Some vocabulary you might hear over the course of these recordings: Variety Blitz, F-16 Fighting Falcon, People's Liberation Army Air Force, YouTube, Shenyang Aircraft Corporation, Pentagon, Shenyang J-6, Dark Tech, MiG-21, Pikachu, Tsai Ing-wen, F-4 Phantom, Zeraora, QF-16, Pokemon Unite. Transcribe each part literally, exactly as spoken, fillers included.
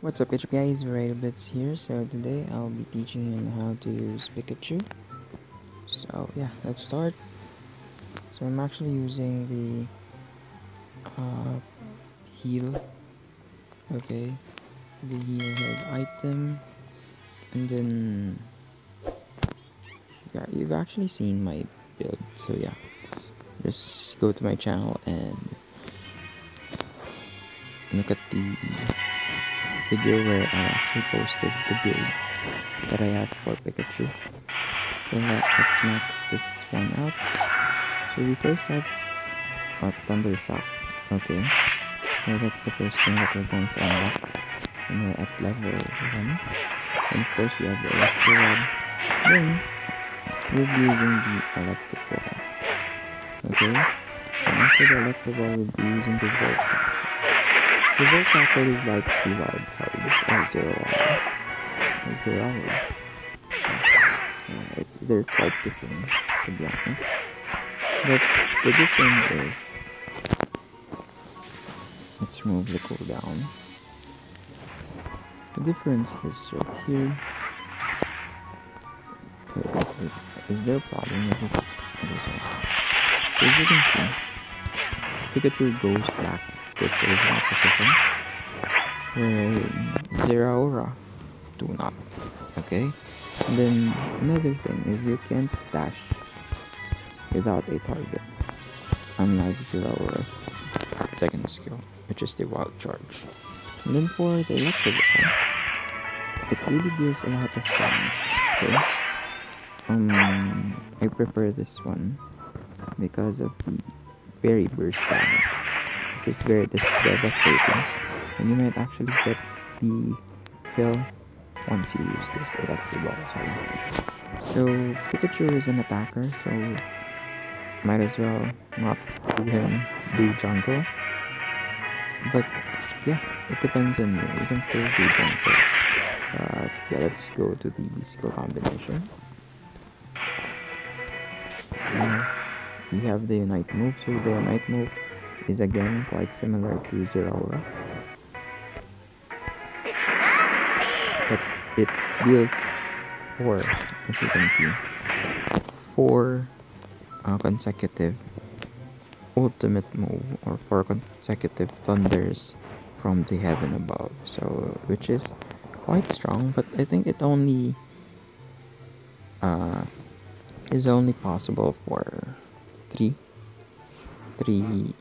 What's up YouTube guys, Variety Blitz here. So today I'll be teaching you how to use Pikachu. So yeah, let's start. So I'm actually using the uh, heal, okay, the heal head item, and then yeah, you've actually seen my build, so yeah, just go to my channel and look at the video where I actually posted the build that I had for Pikachu. So now let's max this one out. So we first have a Thunder Shock. Okay, so that's the first thing that we're going to unlock, and we're at level one. And of course we have the Electro Rod. Then we'll be using the Electric Ball. Okay, and after the Electro Ball we'll be using the Volt. The voice actor is like the wild cards or Zeraora. Zeraora. So it's, they're quite the same, to be honest. But the difference is, let's remove the cooldown. The difference is right here. Is, is there a problem with it? As you can see, Pikachu goes back. This original position where Zeraora do not, okay. And then another thing is you can't dash without a target, unlike Zeraora's second skill, which is the wild charge. And then for the electric one, it really gives a lot of damage, okay. um I prefer this one because of the very burst damage. It's very devastating, and you might actually get the kill once you use this electric ball. Sorry. So Pikachu is an attacker, so might as well not do him do jungle. But yeah, it depends on you. You can still do jungle. Uh, yeah, let's go to the skill combination. And we have the Unite move. So the Unite move is again quite similar to Zeraora, but it deals four, as you can see, four uh, consecutive ultimate move or four consecutive thunders from the heaven above. So which is quite strong, but I think it only uh, is only possible for three, three.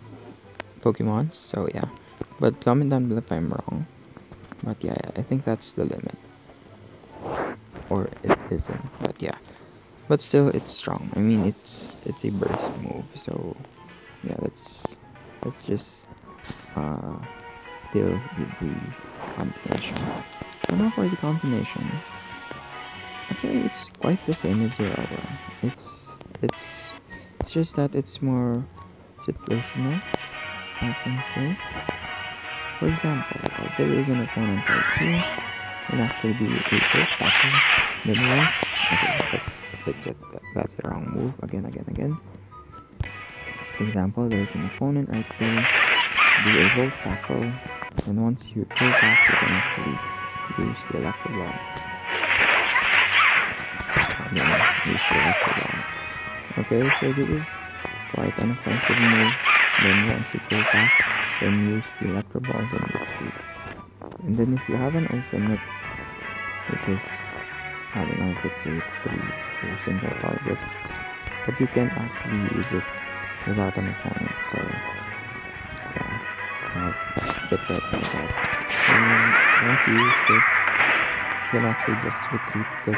Pokemon, so yeah, but comment down below if I'm wrong, but yeah, I think that's the limit, or it isn't, but yeah, but still it's strong. I mean, it's it's a burst move, so yeah, let's let's just uh deal with the combination. So now for the combination, actually it's quite the same as Zeraora. It's it's it's just that it's more situational, I think so. For example, if there is an opponent right here, it'll actually be a first battle, then once, okay, that's, that's it, that, that's the wrong move, again, again, again. For example, there's an opponent right there, do a volt tackle, and once you pull back, you can actually use the electric ball. I mean, use the electric ball. Okay, so this is quite an offensive move. Then once you go back, then use the electro ball and retreat. And then if you have an ultimate, which is, I don't know if it's a three for a single target, but you can actually use it without an opponent, so yeah, I'll get that like that. And once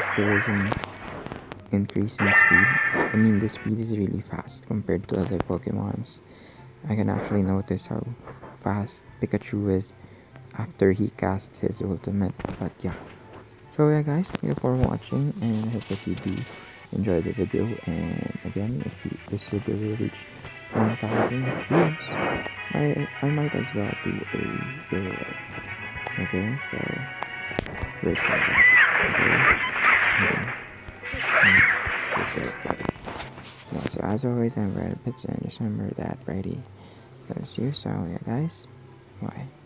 you use this, you can actually just retreat because there is an increase in speed. I mean, the speed is really fast compared to other Pokemons. I can actually notice how fast Pikachu is after he casts his ultimate, but yeah. So yeah guys, thank you for watching, and I hope that you do enjoy the video, and again, if you, this video will reach one thousand views, I, I might as well do a giveaway, okay, so, wait for that, okay, okay. Just Yeah, so as always, I'm Variety Blitz, and just remember that Variety loves you. So yeah guys, bye.